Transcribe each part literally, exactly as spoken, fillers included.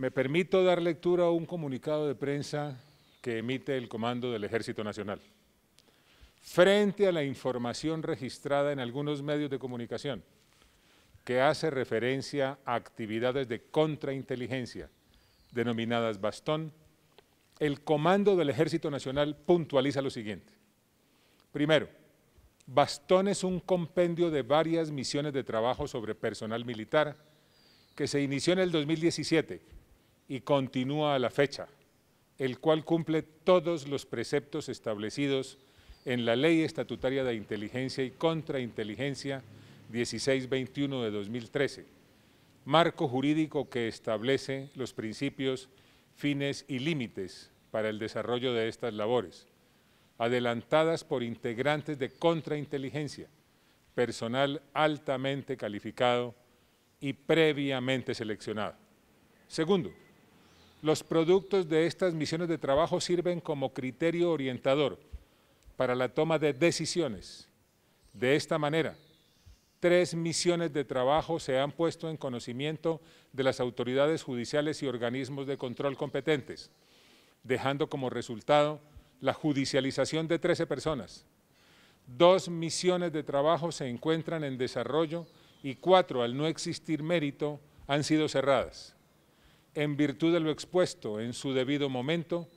Me permito dar lectura a un comunicado de prensa que emite el Comando del Ejército Nacional. Frente a la información registrada en algunos medios de comunicación que hace referencia a actividades de contrainteligencia, denominadas Bastón, el Comando del Ejército Nacional puntualiza lo siguiente. Primero, Bastón es un compendio de varias misiones de trabajo sobre personal militar que se inició en el dos mil diecisiete y continúa a la fecha, el cual cumple todos los preceptos establecidos en la Ley Estatutaria de Inteligencia y Contrainteligencia dieciséis veintiuno de dos mil trece, marco jurídico que establece los principios, fines y límites para el desarrollo de estas labores, adelantadas por integrantes de contrainteligencia, personal altamente calificado y previamente seleccionado. Segundo, los productos de estas misiones de trabajo sirven como criterio orientador para la toma de decisiones. De esta manera, tres misiones de trabajo se han puesto en conocimiento de las autoridades judiciales y organismos de control competentes, dejando como resultado la judicialización de trece personas. Dos misiones de trabajo se encuentran en desarrollo y cuatro, al no existir mérito, han sido cerradas. En virtud de lo expuesto en su debido momento,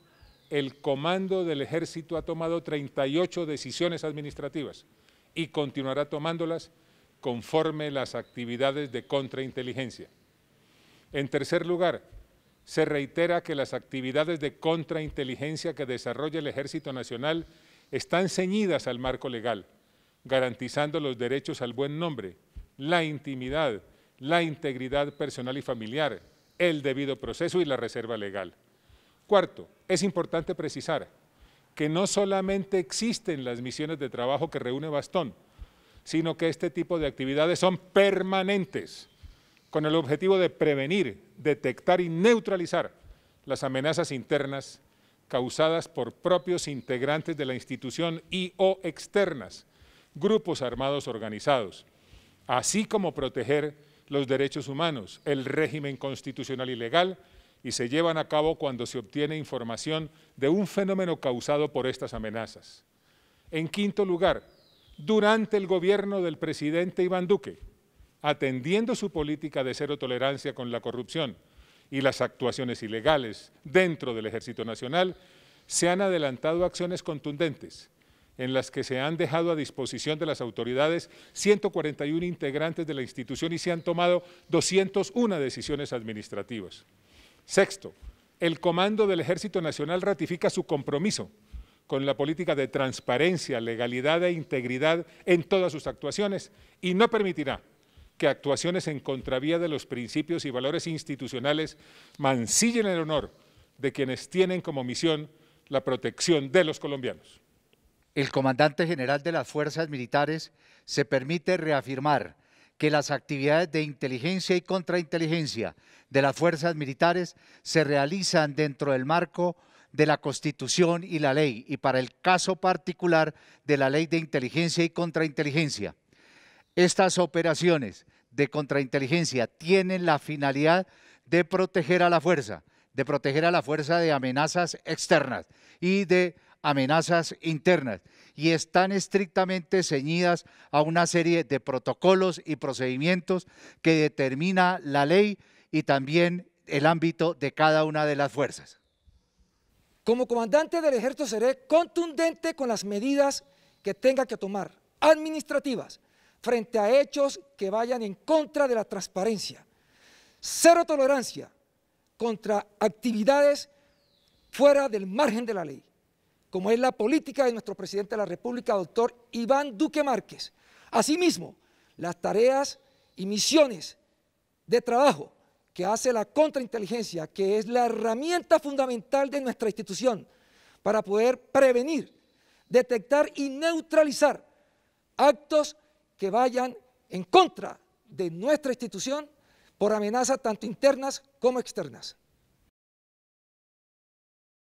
el Comando del Ejército ha tomado treinta y ocho decisiones administrativas y continuará tomándolas conforme las actividades de contrainteligencia. En tercer lugar, se reitera que las actividades de contrainteligencia que desarrolla el Ejército Nacional están ceñidas al marco legal, garantizando los derechos al buen nombre, la intimidad, la integridad personal y familiar, el debido proceso y la reserva legal. Cuarto, es importante precisar que no solamente existen las misiones de trabajo que reúne Bastón, sino que este tipo de actividades son permanentes, con el objetivo de prevenir, detectar y neutralizar las amenazas internas causadas por propios integrantes de la institución y o externas, grupos armados organizados, así como proteger los derechos humanos, el régimen constitucional y legal, y se llevan a cabo cuando se obtiene información de un fenómeno causado por estas amenazas. En quinto lugar, durante el gobierno del presidente Iván Duque, atendiendo su política de cero tolerancia con la corrupción y las actuaciones ilegales dentro del Ejército Nacional, se han adelantado acciones contundentes en las que se han dejado a disposición de las autoridades ciento cuarenta y uno integrantes de la institución y se han tomado doscientas una decisiones administrativas. Sexto, el Comando del Ejército Nacional ratifica su compromiso con la política de transparencia, legalidad e integridad en todas sus actuaciones y no permitirá que actuaciones en contravía de los principios y valores institucionales mancillen el honor de quienes tienen como misión la protección de los colombianos. El comandante general de las Fuerzas Militares se permite reafirmar que las actividades de inteligencia y contrainteligencia de las Fuerzas Militares se realizan dentro del marco de la Constitución y la ley, y para el caso particular de la Ley de Inteligencia y Contrainteligencia. Estas operaciones de contrainteligencia tienen la finalidad de proteger a la fuerza, de proteger a la fuerza de amenazas externas y de amenazas internas, y están estrictamente ceñidas a una serie de protocolos y procedimientos que determina la ley y también el ámbito de cada una de las fuerzas. Como comandante del Ejército seré contundente con las medidas que tenga que tomar, administrativas, frente a hechos que vayan en contra de la transparencia. Cero tolerancia contra actividades fuera del margen de la ley, como es la política de nuestro presidente de la República, doctor Iván Duque Márquez. Asimismo, las tareas y misiones de trabajo que hace la contrainteligencia, que es la herramienta fundamental de nuestra institución para poder prevenir, detectar y neutralizar actos que vayan en contra de nuestra institución por amenazas tanto internas como externas.